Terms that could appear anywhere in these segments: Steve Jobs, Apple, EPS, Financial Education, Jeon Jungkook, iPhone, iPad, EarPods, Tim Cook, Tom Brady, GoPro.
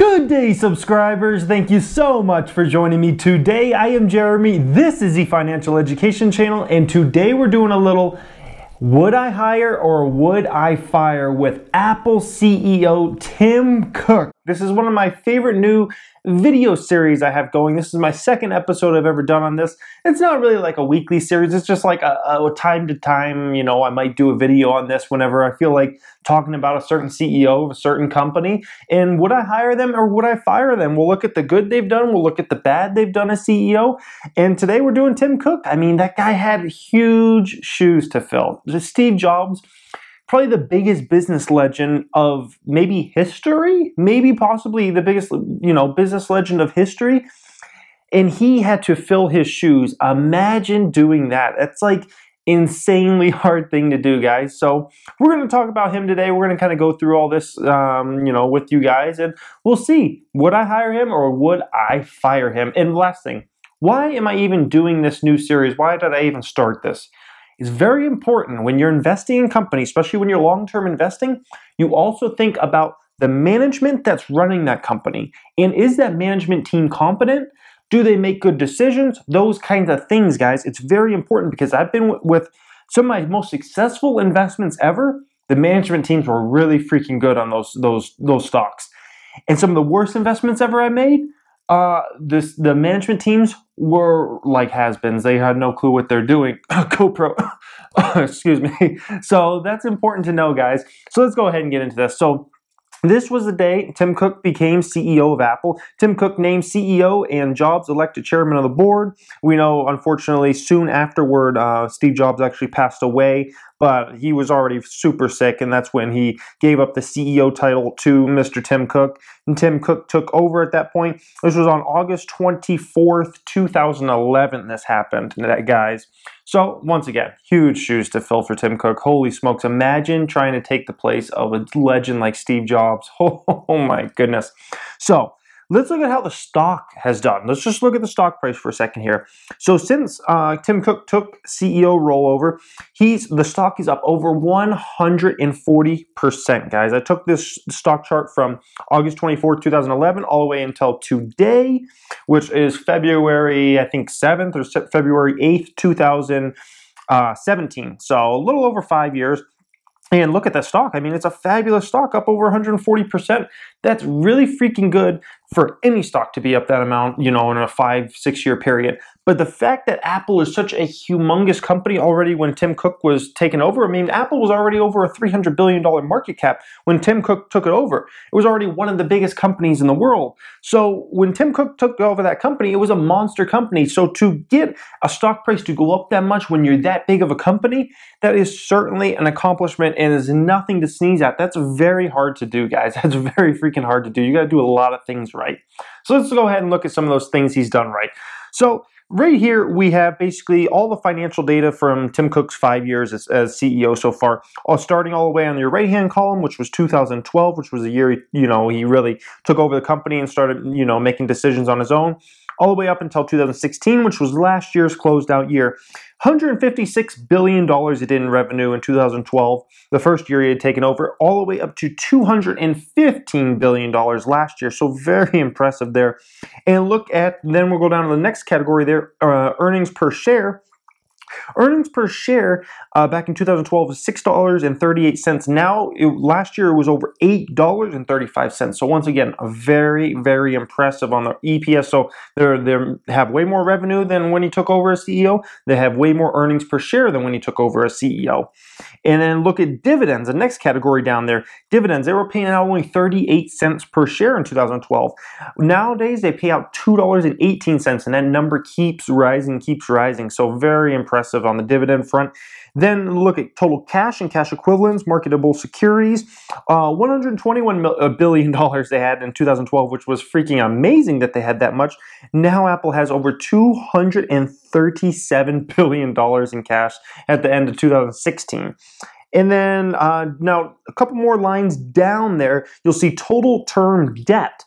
Good day, subscribers. Thank you so much for joining me today. I am Jeremy. This is the Financial Education Channel, and today we're doing a little would I hire or would I fire with Apple CEO Tim Cook. This is one of my favorite new video series I have going. This is my second episode I've ever done on this. It's not really like a weekly series. It's just like a time to time, you know, I might do a video on this whenever I feel like talking about a certain CEO of a certain company. And would I hire them or would I fire them? We'll look at the good they've done. We'll look at the bad they've done as CEO. And today we're doing Tim Cook. I mean, that guy had huge shoes to fill. Steve Jobs, probably the biggest business legend of maybe history, maybe possibly the biggest, you know, business legend of history. And he had to fill his shoes. Imagine doing that. That's like insanely hard thing to do, guys. So we're going to talk about him today. We're going to kind of go through all this, you know, with you guys, and we'll see, would I hire him or would I fire him? And last thing, why am I even doing this new series? Why did I even start this? It's very important when you're investing in companies, especially when you're long-term investing, you also think about the management that's running that company. And is that management team competent? Do they make good decisions? Those kinds of things, guys. It's very important because I've been with some of my most successful investments ever. The management teams were really freaking good on those stocks. And some of the worst investments ever I made, the management teams were like has-beens. They had no clue what they're doing. GoPro, excuse me. So that's important to know, guys. So let's go ahead and get into this. So this was the day Tim Cook became CEO of Apple. Tim Cook named CEO and Jobs elected chairman of the board. We know, unfortunately, soon afterward, Steve Jobs actually passed away, but he was already super sick, and that's when he gave up the CEO title to Mr. Tim Cook. And Tim Cook took over at that point. This was on August 24th, 2011, this happened, guys. So, once again, huge shoes to fill for Tim Cook. Holy smokes, imagine trying to take the place of a legend like Steve Jobs. Oh my goodness. So, let's look at how the stock has done. Let's just look at the stock price for a second here. So since Tim Cook took CEO role over, the stock is up over 140%, guys. I took this stock chart from August 24, 2011 all the way until today, which is February, I think, 7th or February 8th, 2017. So a little over 5 years. And look at that stock. I mean, it's a fabulous stock, up over 140%. That's really freaking good for any stock to be up that amount, you know, in a 5-6 year period. But the fact that Apple is such a humongous company already when Tim Cook was taken over, I mean, Apple was already over a $300 billion market cap when Tim Cook took it over. It was already one of the biggest companies in the world. So when Tim Cook took over that company, it was a monster company. So to get a stock price to go up that much when you're that big of a company, that is certainly an accomplishment and is nothing to sneeze at. That's very hard to do, guys. That's very freaking hard to do. You got to do a lot of things right. So let's go ahead and look at some of those things he's done right. So right here we have basically all the financial data from Tim Cook's 5 years as CEO so far, starting all the way on your right-hand column, which was 2012, which was the year he really took over the company and started making decisions on his own, all the way up until 2016, which was last year's closed out year. $156 billion he did in revenue in 2012, the first year he had taken over, all the way up to $215 billion last year. So very impressive there. And look at, then we'll go down to the next category there, earnings per share. Earnings per share back in 2012 was $6.38. Now, last year it was over $8.35. So once again, very, very impressive on the EPS. So they have way more revenue than when he took over as CEO. They have way more earnings per share than when he took over as CEO. And then look at dividends, the next category down there. Dividends, they were paying out only 38 cents per share in 2012. Nowadays, they pay out $2.18, and that number keeps rising. So very impressive on the dividend front. Then look at total cash and cash equivalents, marketable securities. $121 billion they had in 2012, which was freaking amazing that they had that much. Now Apple has over $237 billion in cash at the end of 2016. And then now a couple more lines down there, you'll see total term debt.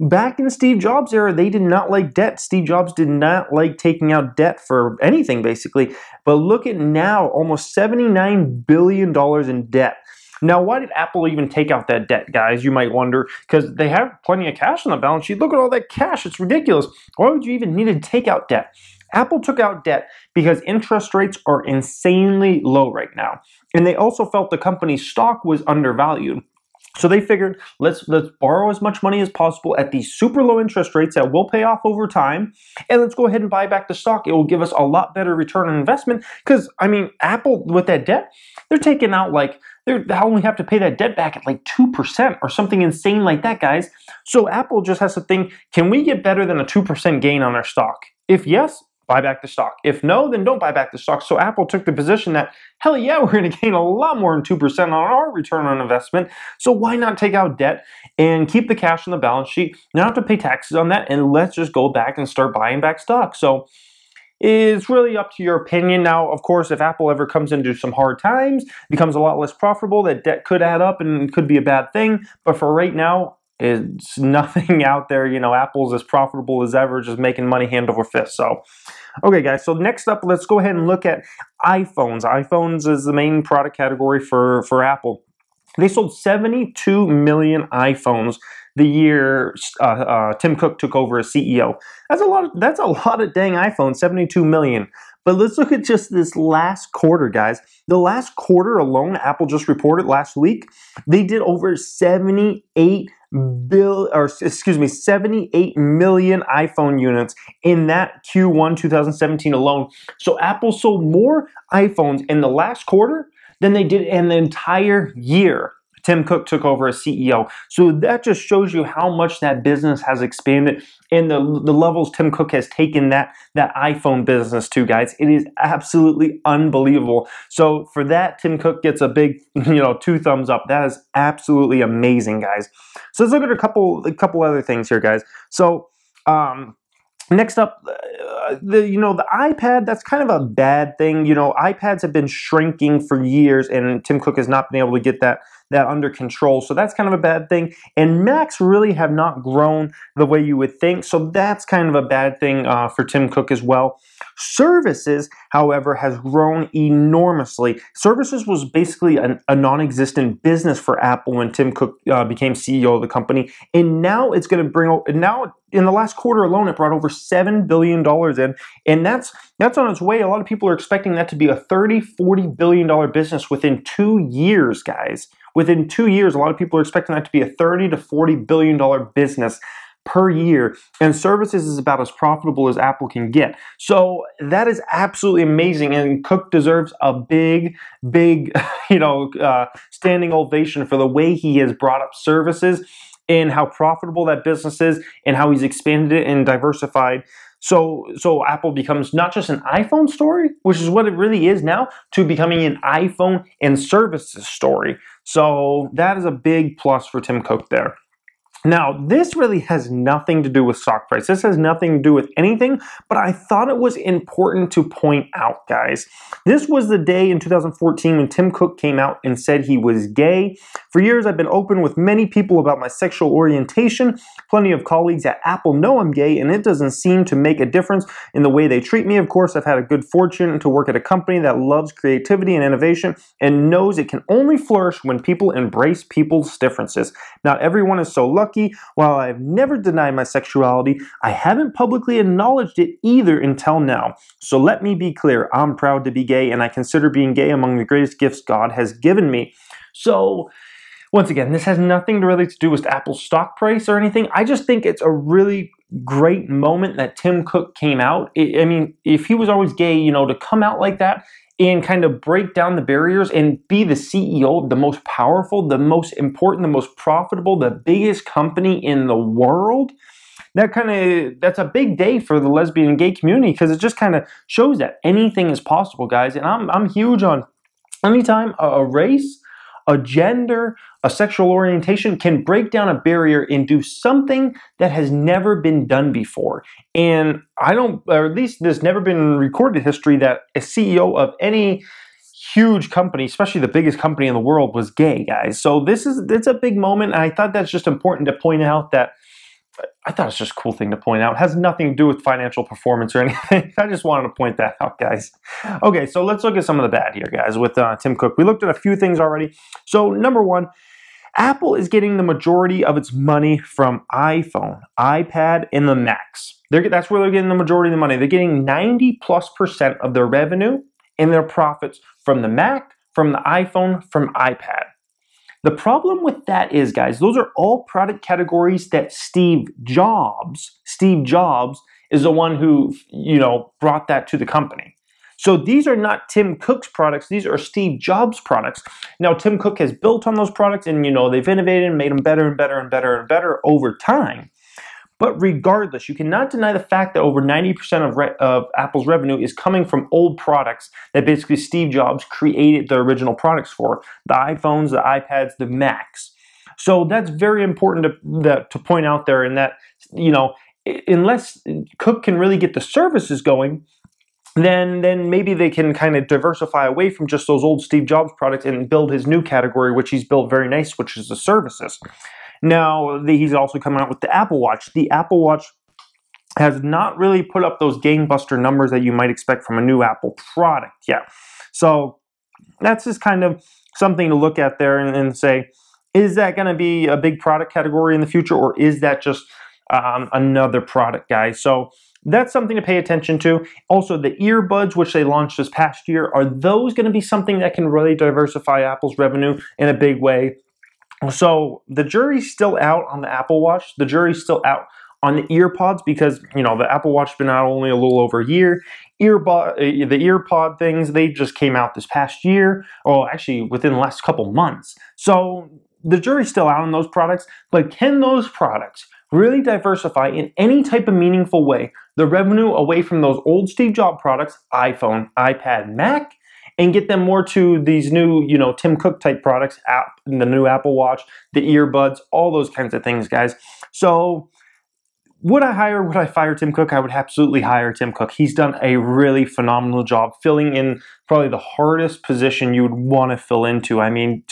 Back in Steve Jobs' era, they did not like debt. Steve Jobs did not like taking out debt for anything, basically. But look at now, almost $79 billion in debt. Now, why did Apple even take out that debt, guys? You might wonder, because they have plenty of cash on the balance sheet. Look at all that cash. It's ridiculous. Why would you even need to take out debt? Apple took out debt because interest rates are insanely low right now. And they also felt the company's stock was undervalued. So they figured, let's borrow as much money as possible at these super low interest rates that will pay off over time, and let's go ahead and buy back the stock. It will give us a lot better return on investment, because, I mean, Apple, with that debt, they're taking out, like, they'll only have to pay that debt back at like 2% or something insane like that, guys. So Apple just has to think, can we get better than a 2% gain on our stock? If yes, buy back the stock. If no, then don't buy back the stock. So Apple took the position that, hell yeah, we're going to gain a lot more than 2% on our return on investment. So why not take out debt and keep the cash on the balance sheet, not have to pay taxes on that, and let's just go back and start buying back stock. So it's really up to your opinion. Now, of course, if Apple ever comes into some hard times, becomes a lot less profitable, that debt could add up and could be a bad thing. But for right now, it's nothing out there. You know, Apple's as profitable as ever, just making money hand over fist. So, okay, guys, so next up, let's go ahead and look at iPhones. iPhones is the main product category for Apple. They sold 72 million iPhones the year Tim Cook took over as CEO. That's a lot of dang iPhones, 72 million. But let's look at just this last quarter, guys. The last quarter alone, Apple just reported last week, they did over 78 million iPhone units in that Q1 2017 alone. So Apple sold more iPhones in the last quarter than they did in the entire year Tim Cook took over as CEO. So that just shows you how much that business has expanded and the levels Tim Cook has taken that iPhone business to, guys. It is absolutely unbelievable. So for that, Tim Cook gets a big, you know, 2 thumbs up. That is absolutely amazing, guys. So let's look at a couple other things here, guys. So next up, the iPad, that's kind of a bad thing. You know, iPads have been shrinking for years, and Tim Cook has not been able to get that under control. So that's kind of a bad thing. And Macs really have not grown the way you would think. So that's kind of a bad thing for Tim Cook as well. Services, however, has grown enormously. Services was basically a non-existent business for Apple when Tim Cook became CEO of the company. And now it's going to bring, now in the last quarter alone, it brought over $7 billion in. And that's on its way. A lot of people are expecting that to be a $30–40 billion business within 2 years, guys. Within 2 years, a lot of people are expecting that to be a $30–40 billion business per year, and services is about as profitable as Apple can get. So that is absolutely amazing, and Cook deserves a big, standing ovation for the way he has brought up services and how profitable that business is and how he's expanded it and diversified. So Apple becomes not just an iPhone story, which is what it really is now, to becoming an iPhone and services story. So that is a big plus for Tim Cook there. Now, this really has nothing to do with stock price. This has nothing to do with anything, but I thought it was important to point out, guys. This was the day in 2014 when Tim Cook came out and said he was gay. For years, I've been open with many people about my sexual orientation. Plenty of colleagues at Apple know I'm gay, and it doesn't seem to make a difference in the way they treat me. Of course, I've had a good fortune to work at a company that loves creativity and innovation and knows it can only flourish when people embrace people's differences. Not everyone is so lucky. While I've never denied my sexuality, I haven't publicly acknowledged it either until now. So let me be clear, I'm proud to be gay, and I consider being gay among the greatest gifts God has given me. So, once again, this has nothing really to do with Apple's stock price or anything. I just think it's a really great moment that Tim Cook came out. I mean, if he was always gay, you know, to come out like that and kind of break down the barriers and be the CEO, the most powerful, the most important, the most profitable, the biggest company in the world, that's a big day for the lesbian and gay community, because it just kind of shows that anything is possible, guys. And I'm huge on anytime a race, a gender, a sexual orientation can break down a barrier and do something that has never been done before. And or at least there's never been in recorded history that a CEO of any huge company, especially the biggest company in the world, was gay, guys. So it's a big moment. And I thought that's just important to point out that I thought it's just a cool thing to point out. It has nothing to do with financial performance or anything. I just wanted to point that out, guys. Okay, so let's look at some of the bad here, guys, with Tim Cook. We looked at a few things already. So number one, Apple is getting the majority of its money from iPhone, iPad, and the Macs. That's where they're getting the majority of the money. They're getting 90+% of their revenue and their profits from the Mac, from the iPhone, from iPad. The problem with that is, guys, those are all product categories that Steve Jobs is the one who, brought that to the company. So these are not Tim Cook's products, these are Steve Jobs' products. Now Tim Cook has built on those products and they've innovated and made them better and better and better and better over time. But regardless, you cannot deny the fact that over 90% of Apple's revenue is coming from old products that basically Steve Jobs created the original products for, the iPhones, the iPads, the Macs. So that's very important to point out there, and that, unless Cook can really get the services going, then maybe they can kind of diversify away from just those old Steve Jobs products and build his new category, which he's built very nice, which is the services. Now, he's also coming out with the Apple Watch. The Apple Watch has not really put up those gangbuster numbers that you might expect from a new Apple product yet. So that's just kind of something to look at there and say, is that going to be a big product category in the future, or is that just another product, guys? So that's something to pay attention to. Also, the earbuds, which they launched this past year, are those going to be something that can really diversify Apple's revenue in a big way? So the jury's still out on the Apple Watch. The jury's still out on the EarPods because, the Apple Watch has been out only a little over a year. The EarPod things, they just came out this past year, or actually within the last couple months. So the jury's still out on those products, but can those products really diversify in any type of meaningful way the revenue away from those old Steve Jobs products, iPhone, iPad, Mac, and get them more to these new, Tim Cook type products, the new Apple Watch, the earbuds, all those kinds of things, guys. So would I fire Tim Cook? I would absolutely hire Tim Cook. He's done a really phenomenal job filling in probably the hardest position you would want to fill into. I mean,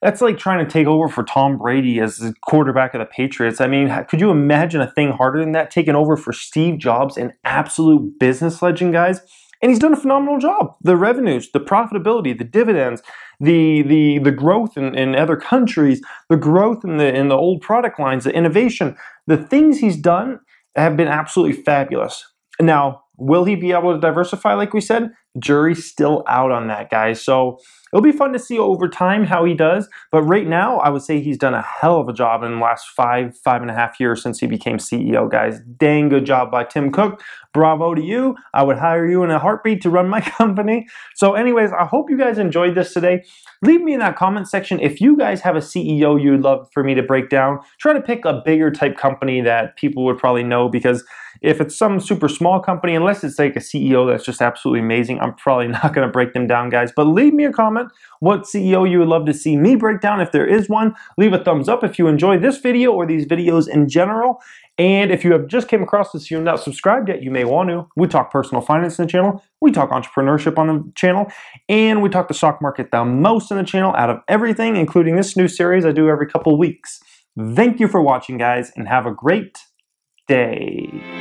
that's like trying to take over for Tom Brady as the quarterback of the Patriots. I mean, could you imagine a thing harder than that? Taking over for Steve Jobs, an absolute business legend, guys. And he's done a phenomenal job. The revenues, the profitability, the dividends, the growth in other countries, the growth in the old product lines, the innovation, the things he's done have been absolutely fabulous. Now, will he be able to diversify like we said? Jury's still out on that, guys. So it'll be fun to see over time how he does. But right now, I would say he's done a hell of a job in the last five and a half years since he became CEO, guys. Dang good job by Tim Cook. Bravo to you. I would hire you in a heartbeat to run my company. So anyways, I hope you guys enjoyed this today. Leave me in that comment section if you guys have a CEO you'd love for me to break down. Try to pick a bigger type company that people would probably know, because if it's some super small company, unless it's like a CEO that's just absolutely amazing, I'm probably not going to break them down, guys. But leave me a comment what CEO you would love to see me break down if there is one. Leave a thumbs up if you enjoy this video or these videos in general. And if you have just came across this, you're not subscribed yet, you may want to. We talk personal finance on the channel. We talk entrepreneurship on the channel. And we talk the stock market the most on the channel out of everything, including this new series I do every couple of weeks. Thank you for watching, guys, and have a great day.